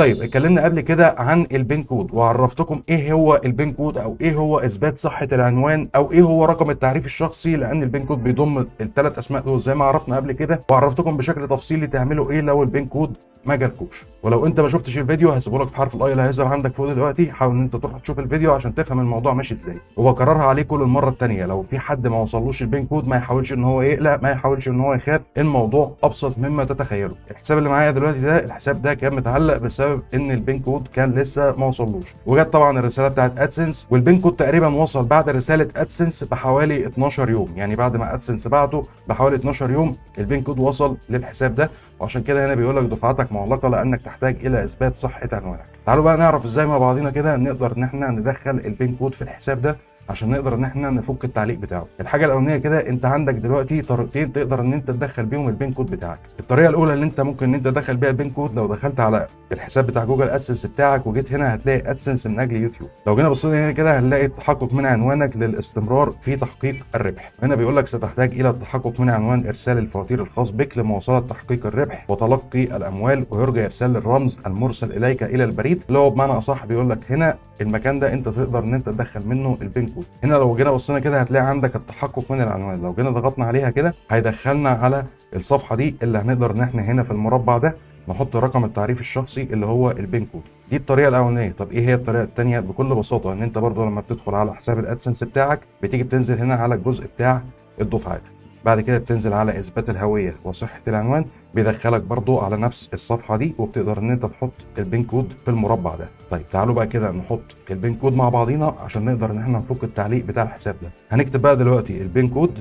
طيب اتكلمنا قبل كده عن البين كود وعرفتكم ايه هو البين كود او ايه هو اثبات صحه العنوان او ايه هو رقم التعريف الشخصي، لان البين كود بيضم الثلاث اسماء دول زي ما عرفنا قبل كده، وعرفتكم بشكل تفصيلي تعملوا ايه لو البين كود ما جالكوش. ولو انت ما شفتش الفيديو هسيبه لك في حرف الاي اللي هيظهر عندك فوق دلوقتي، حاول ان انت تروح تشوف الفيديو عشان تفهم الموضوع ماشي ازاي، وبكررها عليه كل المره الثانيه. لو في حد ما وصلوش البين كود ما يحاولش ان هو يقلق، ما يحاولش ان هو يخاف، الموضوع ابسط مما تتخيله. الحساب اللي معايا دلوقتي ده الحساب ده كان متعلق بسبب ان البين كود كان لسه ما وصلوش، وجت طبعا الرساله بتاعت ادسنس، والبين كود تقريبا وصل بعد رساله ادسنس بحوالي 12 يوم، يعني بعد ما ادسنس بعته بحوالي 12 يوم البين كود وصل للحساب ده. وعشان كده هنا بيقول لك دفعتك معلقه لانك تحتاج الى اثبات صحه عنوانك. تعالوا بقى نعرف ازاي مع بعضينا كده نقدر ان احنا ندخل البين كود في الحساب ده عشان نقدر ان احنا نفك التعليق بتاعه. الحاجه الاولانيه كده انت عندك دلوقتي طريقتين تقدر ان انت تدخل بيهم البين كود بتاعك. الطريقه الاولى اللي انت ممكن ان انت تدخل بيها البين كود، لو دخلت على الحساب بتاع جوجل ادسنس بتاعك وجيت هنا هتلاقي ادسنس من اجل يوتيوب. لو جينا بصينا هنا كده هنلاقي التحقق من عنوانك للاستمرار في تحقيق الربح. هنا بيقول لك ستحتاج الى التحقق من عنوان ارسال الفواتير الخاص بك لمواصله تحقيق الربح وتلقي الاموال، ويرجى ارسال الرمز المرسل اليك الى البريد، اللي هو بمعنى اصح بيقول لك هنا المكان ده انت تقدر ان انت تدخل منه البين كود. هنا لو جينا بصينا كده هتلاقي عندك التحقق من العنوان، لو جينا ضغطنا عليها كده هيدخلنا على الصفحه دي اللي هنقدر ان احنا هنا في المربع ده نحط رقم التعريف الشخصي اللي هو البين كود. دي الطريقه الاولانيه. طب ايه هي الطريقه الثانيه؟ بكل بساطه ان انت برضو لما بتدخل على حساب الادسنس بتاعك بتيجي بتنزل هنا على الجزء بتاع الدفعات، بعد كده بتنزل على اثبات الهويه وصحه العنوان، بيدخلك برضو على نفس الصفحه دي وبتقدر ان انت تحط البين كود في المربع ده. طيب تعالوا بقى كده نحط البين كود مع بعضينا عشان نقدر ان احنا نفك التعليق بتاع الحساب ده. هنكتب بقى دلوقتي البين كود،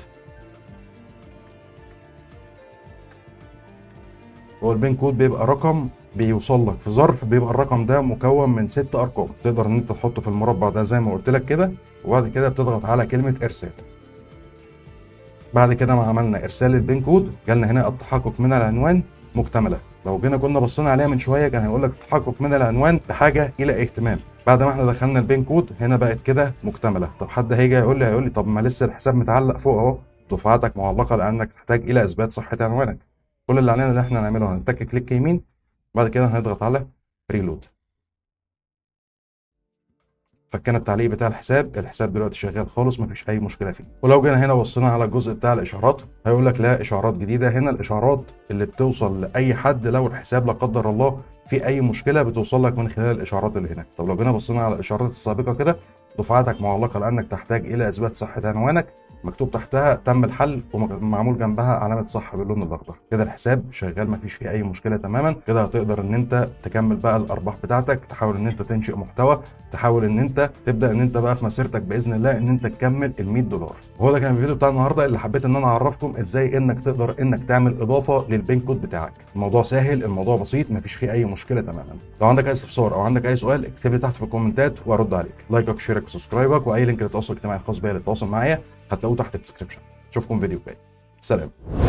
والبين كود بيبقى رقم بيوصل لك في ظرف، بيبقى الرقم ده مكون من 6 ارقام، تقدر ان انت تحطه في المربع ده زي ما قلت لك كده، وبعد كده بتضغط على كلمه ارسال. بعد كده ما عملنا ارسال البين كود جالنا هنا التحقق من العنوان مكتمله. لو جينا كنا بصينا عليها من شويه كان هيقول لك التحقق من العنوان بحاجه الى اهتمام. بعد ما احنا دخلنا البين كود هنا بقت كده مكتمله. طب حد هيجي هيقول لي طب ما لسه الحساب متعلق فوق اهو، دفعتك معلقه لانك تحتاج الى اثبات صحه عنوانك. كل اللي علينا اللي احنا هنعمله هنتك كليك يمين، بعد كده هنضغط على ريلود. فكنا التعليق بتاع الحساب دلوقتي شغال خالص، مفيش اي مشكله فيه. ولو جينا هنا بصينا على الجزء بتاع الاشعارات هيقول لك لا اشعارات جديده. هنا الاشعارات اللي بتوصل لاي حد لو الحساب لا قدر الله في اي مشكله بتوصل لك من خلال الاشعارات اللي هنا. طب لو جينا بصينا على الاشعارات السابقه كده، دفعتك معلقه لانك تحتاج الى اثبات صحه عنوانك، مكتوب تحتها تم الحل ومعمول جنبها علامه صح باللون الاخضر. كده الحساب شغال مفيش فيه اي مشكله تماما. كده هتقدر ان انت تكمل بقى الارباح بتاعتك، تحاول ان انت تنشئ محتوى، تحاول ان انت تبدا ان انت بقى في مسيرتك باذن الله ان انت تكمل ال100 دولار. وهو ده كان الفيديو بتاع النهارده اللي حبيت ان انا اعرفكم ازاي انك تقدر انك تعمل اضافه للبين كود بتاعك. الموضوع سهل، الموضوع بسيط، مفيش فيه اي مشكله تماما. لو عندك اي استفسار او عندك اي سؤال اكتب لي تحت في الكومنتات وارد عليك. لايكك وشيرك وسبسكرايبك واي لينك للتواصل الاجتماعي الخاص بيا للتواصل معايا هتلاقوه تحت الديسكربشن. اشوفكم فيديو جاي، سلام.